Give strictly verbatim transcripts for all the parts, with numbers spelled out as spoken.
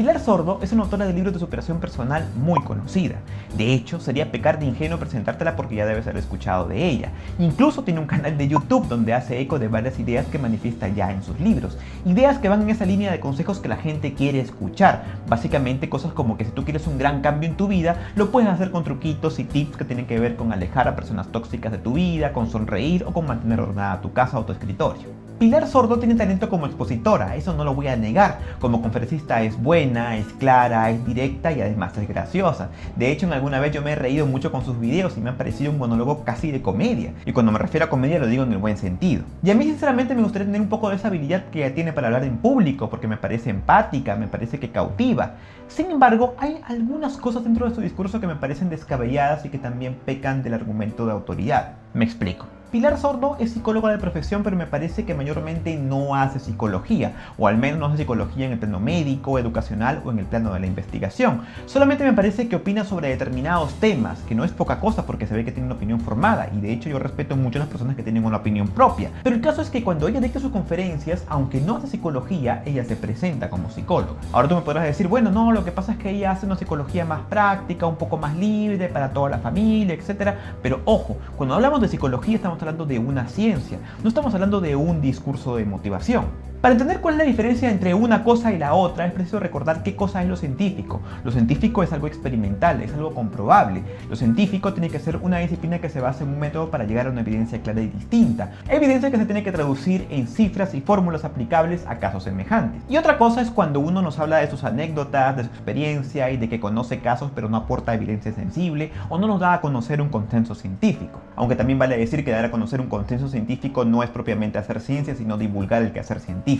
Pilar Sordo es una autora de libros de superación personal muy conocida. De hecho, sería pecar de ingenuo presentártela porque ya debes haber escuchado de ella. Incluso tiene un canal de YouTube donde hace eco de varias ideas que manifiesta ya en sus libros. Ideas que van en esa línea de consejos que la gente quiere escuchar. Básicamente cosas como que si tú quieres un gran cambio en tu vida, lo puedes hacer con truquitos y tips que tienen que ver con alejar a personas tóxicas de tu vida, con sonreír o con mantener ordenada tu casa o tu escritorio. Pilar Sordo tiene talento como expositora, eso no lo voy a negar. Como conferencista es buena, es clara, es directa y además es graciosa. De hecho, en alguna vez yo me he reído mucho con sus videos y me han parecido un monólogo casi de comedia. Y cuando me refiero a comedia lo digo en el buen sentido. Y a mí sinceramente me gustaría tener un poco de esa habilidad que ella tiene para hablar en público, porque me parece empática, me parece que cautiva. Sin embargo, hay algunas cosas dentro de su discurso que me parecen descabelladas y que también pecan del argumento de autoridad. Me explico. Pilar Sordo es psicóloga de profesión, pero me parece que mayormente no hace psicología, o al menos no hace psicología en el plano médico, educacional o en el plano de la investigación. Solamente me parece que opina sobre determinados temas, que no es poca cosa porque se ve que tiene una opinión formada, y de hecho yo respeto mucho a las personas que tienen una opinión propia. Pero el caso es que cuando ella dicta sus conferencias, aunque no hace psicología, ella se presenta como psicóloga. Ahora tú me podrás decir, bueno, no, lo que pasa es que ella hace una psicología más práctica, un poco más libre para toda la familia, etcétera. Pero ojo, cuando hablamos de psicología estamos hablando de una ciencia, no estamos hablando de un discurso de motivación. Para entender cuál es la diferencia entre una cosa y la otra, es preciso recordar qué cosa es lo científico. Lo científico es algo experimental, es algo comprobable. Lo científico tiene que ser una disciplina que se basa en un método para llegar a una evidencia clara y distinta. Evidencia que se tiene que traducir en cifras y fórmulas aplicables a casos semejantes. Y otra cosa es cuando uno nos habla de sus anécdotas, de su experiencia y de que conoce casos pero no aporta evidencia sensible o no nos da a conocer un consenso científico. Aunque también vale decir que dar a conocer un consenso científico no es propiamente hacer ciencia, sino divulgar el quehacer científico.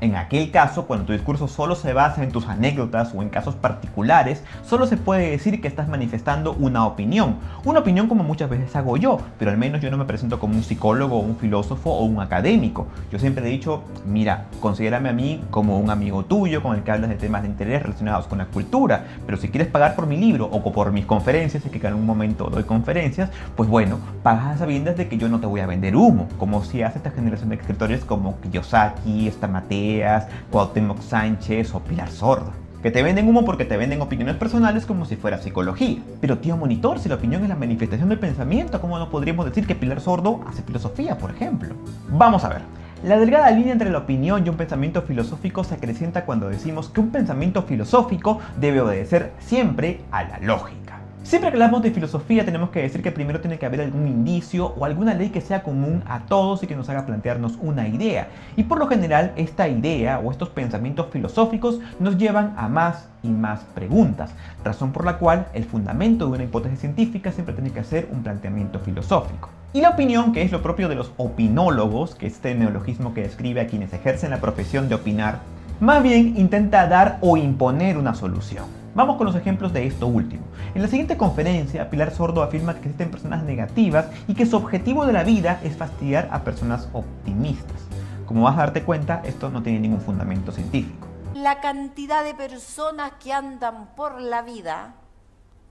En aquel caso, cuando tu discurso solo se basa en tus anécdotas o en casos particulares, solo se puede decir que estás manifestando una opinión. Una opinión como muchas veces hago yo, pero al menos yo no me presento como un psicólogo, un filósofo o un académico. Yo siempre he dicho, mira, considérame a mí como un amigo tuyo con el que hablas de temas de interés relacionados con la cultura, pero si quieres pagar por mi libro o por mis conferencias, es que en algún momento doy conferencias, pues bueno, pagas a sabiendas de que yo no te voy a vender humo, como si hace esta generación de escritores como Kiyosaki, Tamateas, Cuauhtémoc Sánchez o Pilar Sordo, que te venden humo porque te venden opiniones personales como si fuera psicología. Pero tío monitor, si la opinión es la manifestación del pensamiento, ¿cómo no podríamos decir que Pilar Sordo hace filosofía, por ejemplo? Vamos a ver. La delgada línea entre la opinión y un pensamiento filosófico se acrecienta cuando decimos que un pensamiento filosófico debe obedecer siempre a la lógica. Siempre que hablamos de filosofía tenemos que decir que primero tiene que haber algún indicio o alguna ley que sea común a todos y que nos haga plantearnos una idea. Y por lo general esta idea o estos pensamientos filosóficos nos llevan a más y más preguntas, razón por la cual el fundamento de una hipótesis científica siempre tiene que ser un planteamiento filosófico. Y la opinión, que es lo propio de los opinólogos, que es este neologismo que describe a quienes ejercen la profesión de opinar, más bien intenta dar o imponer una solución. Vamos con los ejemplos de esto último. En la siguiente conferencia, Pilar Sordo afirma que existen personas negativas y que su objetivo de la vida es fastidiar a personas optimistas. Como vas a darte cuenta, esto no tiene ningún fundamento científico. La cantidad de personas que andan por la vida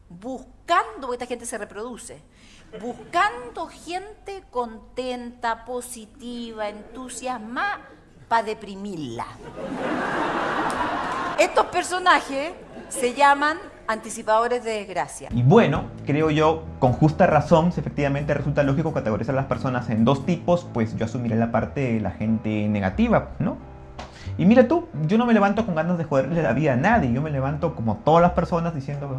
buscando, porque esta gente se reproduce, buscando gente contenta, positiva, entusiasmada, para deprimirla. Estos personajes se llaman anticipadores de desgracia. Y bueno, creo yo, con justa razón, si efectivamente resulta lógico categorizar a las personas en dos tipos, pues yo asumiré la parte de la gente negativa, ¿no? Y mira tú, yo no me levanto con ganas de joderle la vida a nadie, yo me levanto como todas las personas diciendo...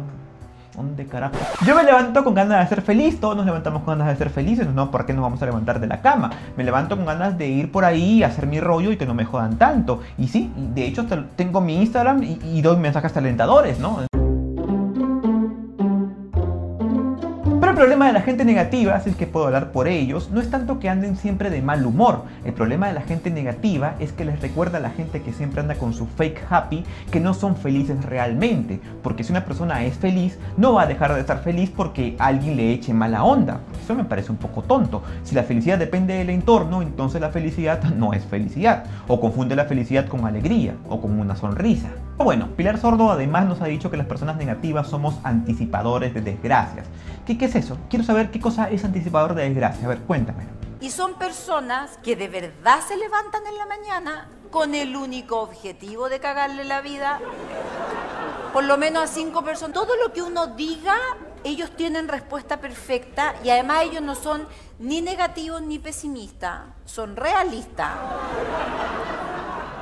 ¿Dónde carajo? Yo me levanto con ganas de ser feliz, todos nos levantamos con ganas de ser felices, no, ¿por qué nos vamos a levantar de la cama? Me levanto con ganas de ir por ahí, hacer mi rollo y que no me jodan tanto. Y sí, de hecho tengo mi Instagram y, y doy mensajes alentadores, ¿no? El problema de la gente negativa, si es que puedo hablar por ellos, no es tanto que anden siempre de mal humor. El problema de la gente negativa es que les recuerda a la gente que siempre anda con su fake happy que no son felices realmente, porque si una persona es feliz no va a dejar de estar feliz porque alguien le eche mala onda. Eso me parece un poco tonto. Si la felicidad depende del entorno, entonces la felicidad no es felicidad, o confunde la felicidad con alegría o con una sonrisa. Bueno, Pilar Sordo además nos ha dicho que las personas negativas somos anticipadores de desgracias. ¿Qué, qué es eso? Quiero saber qué cosa es anticipador de desgracia. A ver, cuéntamelo. Y son personas que de verdad se levantan en la mañana con el único objetivo de cagarle la vida. Por lo menos a cinco personas. Todo lo que uno diga, ellos tienen respuesta perfecta y además ellos no son ni negativos ni pesimistas. Son realistas.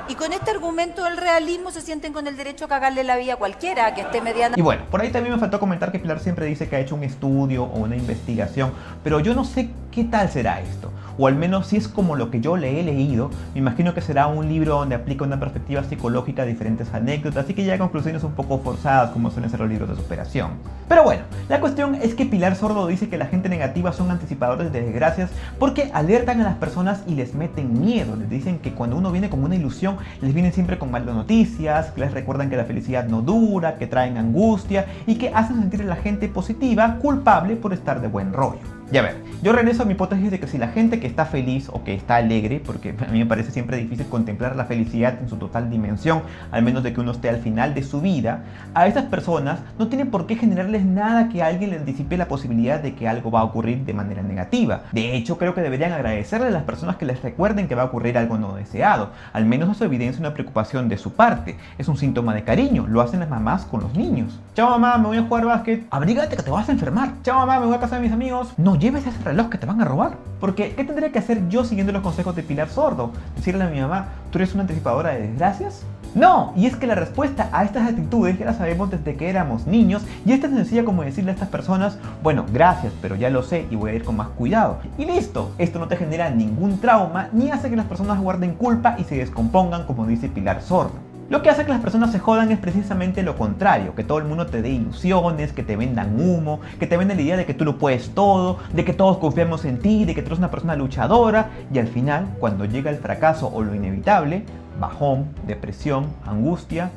Y con este argumento del realismo se sienten con el derecho a cagarle la vida a cualquiera que esté mediana. Y bueno, por ahí también me faltó comentar que Pilar siempre dice que ha hecho un estudio o una investigación, pero yo no sé qué tal será esto. O al menos si es como lo que yo le he leído, me imagino que será un libro donde aplica una perspectiva psicológica a diferentes anécdotas, así que ya conclusiones un poco forzadas como suelen ser los libros de superación. Pero bueno, la cuestión es que Pilar Sordo dice que la gente negativa son anticipadores de desgracias porque alertan a las personas y les meten miedo, les dicen que cuando uno viene con una ilusión, les vienen siempre con malas noticias, que les recuerdan que la felicidad no dura, que traen angustia y que hacen sentir a la gente positiva, culpable por estar de buen rollo. Y a ver, yo regreso a mi hipótesis de que si la gente que está feliz o que está alegre, porque a mí me parece siempre difícil contemplar la felicidad en su total dimensión, al menos de que uno esté al final de su vida, a estas personas no tiene por qué generarles nada que alguien les disipe la posibilidad de que algo va a ocurrir de manera negativa. De hecho, creo que deberían agradecerle a las personas que les recuerden que va a ocurrir algo no deseado. Al menos eso evidencia una preocupación de su parte. Es un síntoma de cariño, lo hacen las mamás con los niños. Chao mamá, me voy a jugar básquet. Abrígate que te vas a enfermar. Chao mamá, me voy a casa de mis amigos. No lleves ese reloj que te van a robar. Porque, ¿qué tendría que hacer yo siguiendo los consejos de Pilar Sordo? Decirle a mi mamá, ¿tú eres una anticipadora de desgracias? No, y es que la respuesta a estas actitudes ya la sabemos desde que éramos niños y es tan sencilla como decirle a estas personas, bueno, gracias, pero ya lo sé y voy a ir con más cuidado. Y listo, esto no te genera ningún trauma ni hace que las personas guarden culpa y se descompongan como dice Pilar Sordo. Lo que hace que las personas se jodan es precisamente lo contrario, que todo el mundo te dé ilusiones, que te vendan humo, que te vendan la idea de que tú lo puedes todo, de que todos confiamos en ti, de que tú eres una persona luchadora y al final, cuando llega el fracaso o lo inevitable, bajón, depresión, angustia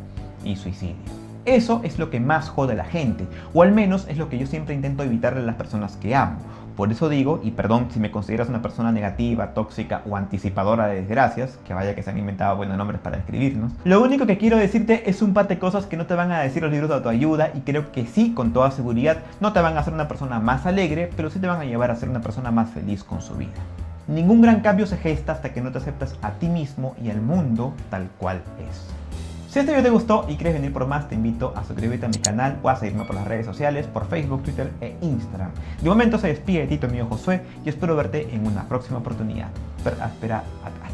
y suicidio. Eso es lo que más jode a la gente, o al menos es lo que yo siempre intento evitarle a las personas que amo. Por eso digo, y perdón si me consideras una persona negativa, tóxica o anticipadora de desgracias, que vaya que se han inventado buenos nombres para describirnos, lo único que quiero decirte es un par de cosas que no te van a decir los libros de autoayuda y creo que sí, con toda seguridad, no te van a hacer una persona más alegre, pero sí te van a llevar a ser una persona más feliz con su vida. Ningún gran cambio se gesta hasta que no te aceptas a ti mismo y al mundo tal cual es. Si este video te gustó y quieres venir por más, te invito a suscribirte a mi canal o a seguirme por las redes sociales, por Facebook, Twitter e Instagram. De momento se despide de ti tu amigo Josué y espero verte en una próxima oportunidad. Per aspera acá.